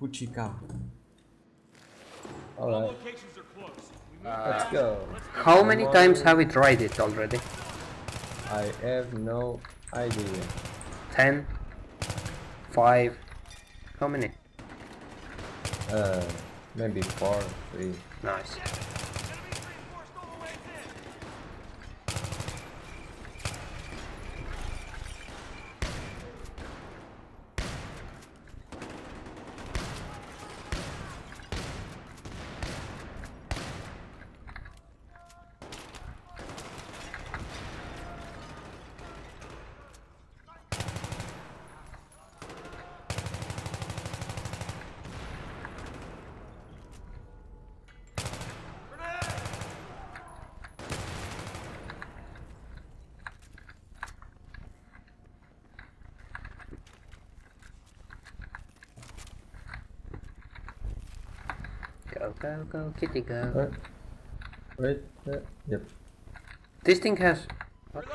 Gucci car. Alright. Let's go. How many times have we tried it already? I have no idea. 10? 5? How many? Maybe 4, 3. Nice. Go, go, kitty, go. Wait, yep. This thing has... What?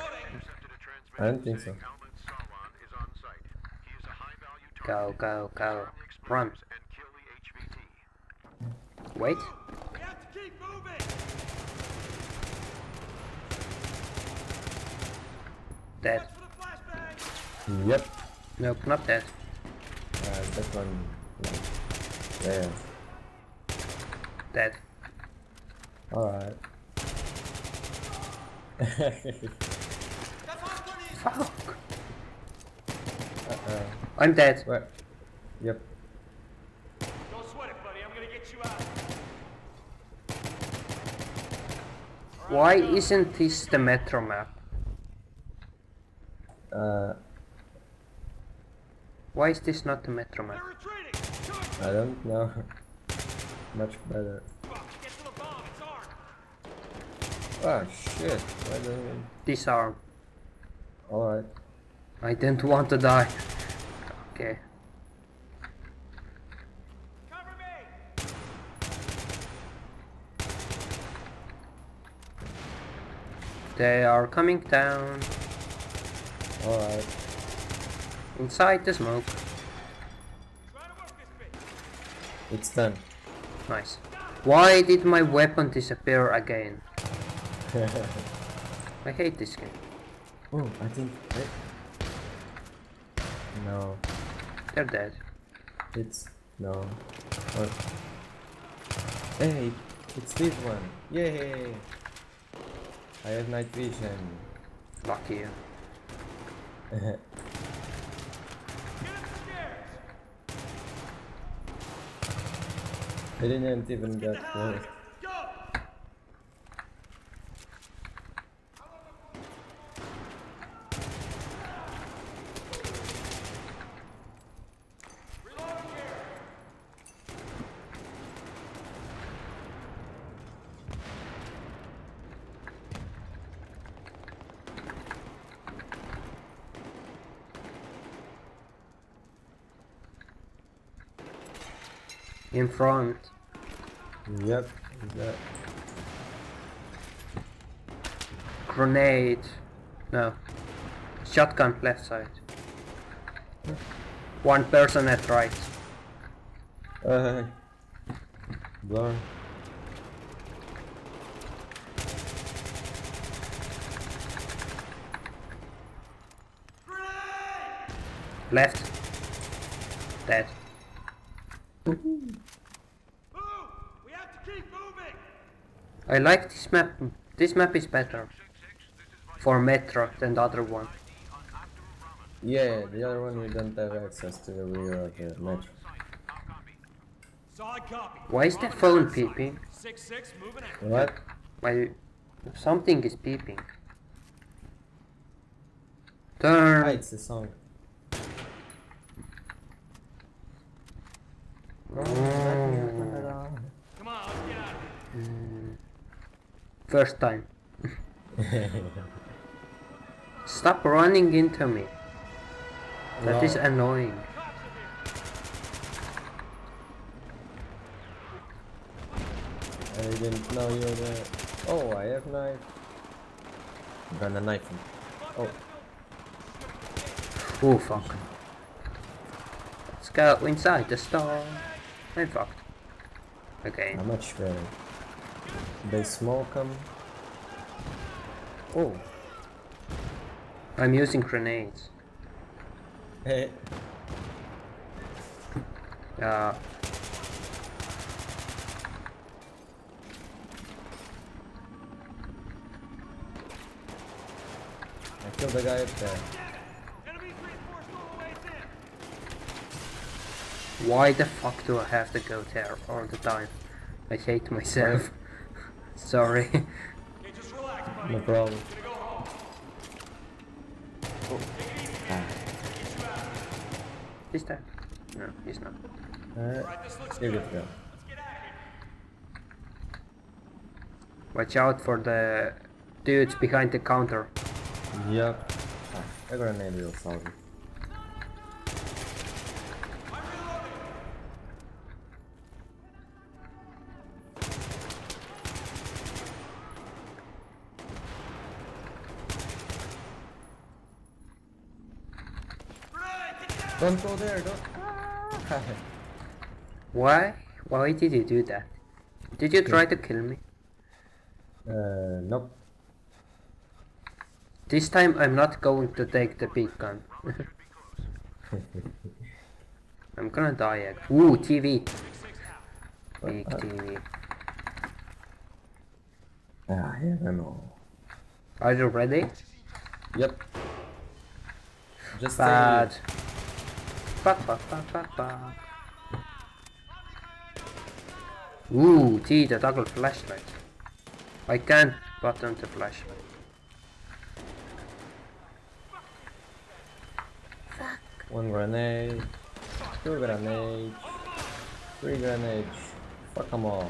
I don't think so. Go, go, go. Run. Wait. We have to keep moving. Dead. Yep. Nope, not dead. That one... Yeah. Dead. Alright. Fuck. I'm dead. Where? Yep. Don't sweat it, buddy. I'm gonna get you out. Why isn't this the Metro map? Why is this not the Metro map? I don't know. Much better. Oh shit, why don't we... Disarm. Alright. I didn't want to die. Okay. Cover me. They are coming down. Alright. Inside the smoke. It's done. Nice. Why did my weapon disappear again? I hate this game. Oh, I think... No. They're dead. It's... No. What? Hey, it's this one. Yay! I have night vision. Lucky you. I didn't even get close. In front. Yep. That. Grenade. No. Shotgun left side. One person at right. Blur. Left. Dead. I like this map. This map is better for Metro than the other one. Yeah, the other one we don't have access to the rear of the Metro. Why is the phone peeping? What? Why? Something is peeping. Turn. Ah, it's the song. First time. Stop running into me. That is annoying. I didn't know you were there. Oh, I have knife. I'm gonna knife him. Oh. Oh fuck. Let's go inside the store. I fucked. Okay. I'm not sure. They smoke them. Oh. I'm using grenades. Hey. I killed the guy up there. Why the fuck do I have to go there all the time? I hate myself. Sorry. Hey, just relax, buddy. No problem. Oh. He's dead. No, he's not. Alright, this looks good. Let's get out of here. Watch out for the dudes behind the counter. Yep. I got a name real solid. Don't go there, don't. Why? Why did you do that? Did you try to kill me? Nope. This time I'm not going to take the big gun. I'm gonna die again. Ooh, TV! Big TV. I don't know. Are you ready? Yep. Just bad. Ooh, gee, the double flashlight. I can't button the flashlight. Fuck. One grenade, two grenades, three grenades. Fuck them all.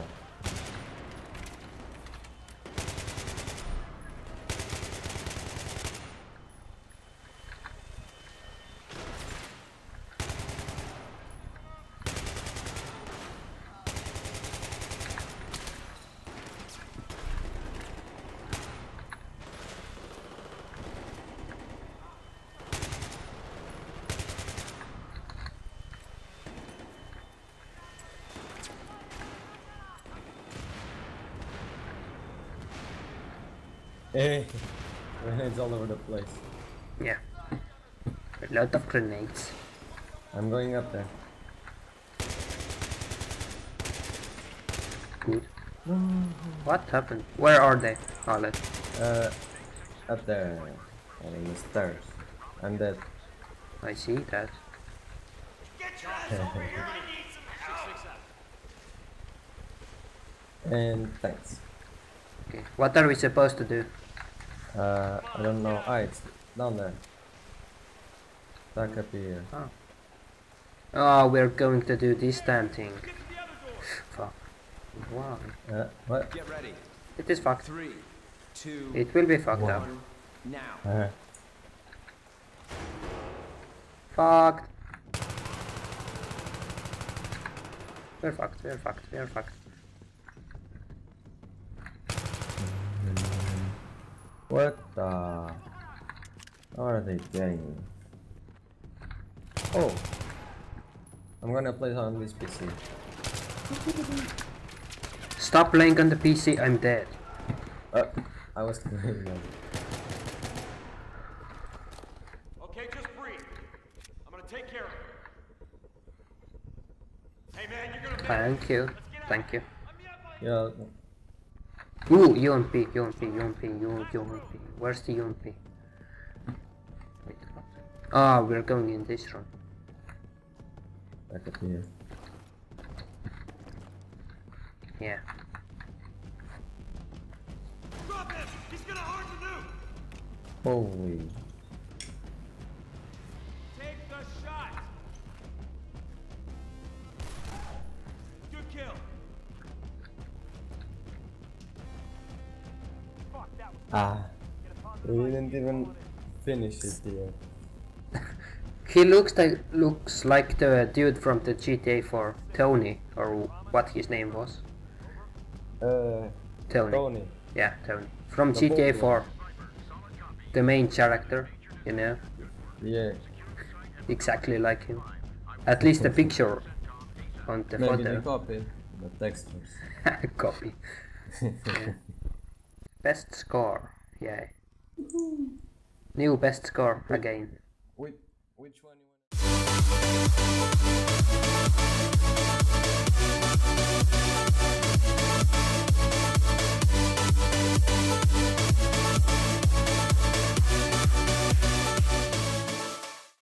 Hey, grenades all over the place. Yeah. A lot of grenades. I'm going up there. Good. What happened? Where are they? Harlet. Up there. And in the stairs. I'm dead. I see that. Get your ass over here, I need some help. And thanks. Okay. What are we supposed to do? I don't know. Ah, it's down there. Back up here. Oh. Oh, we're going to do this damn thing. Fuck. Wow. What? Get ready. It is fucked. 3, 2, it will be fucked up. Now. Fucked. We're fucked, we're fucked, we're fucked. What the? How are they getting? Oh! I'm gonna play on this PC. Stop playing on the PC, I'm dead. I was playing on it. Okay, just breathe. I'm gonna take care of it. Hey man, you're gonna Thank you. Yeah. Ooh, UMP. Where's the UMP? Wait, what? Ah, we're going in this room. Back up here. Yeah. Drop him! He's gonna hard to do! Holy. Take the shot! Good kill! Ah, we didn't even finish it here. He looks like the dude from the GTA 4, Tony, or what his name was. Tony. Yeah, Tony. From the GTA 4. The main character, you know? Yeah. Exactly like him. At least the picture Fonte, maybe Fonte. They copy the textures. Copy. Yeah. Best score, yeah. New best score again. Which one you want?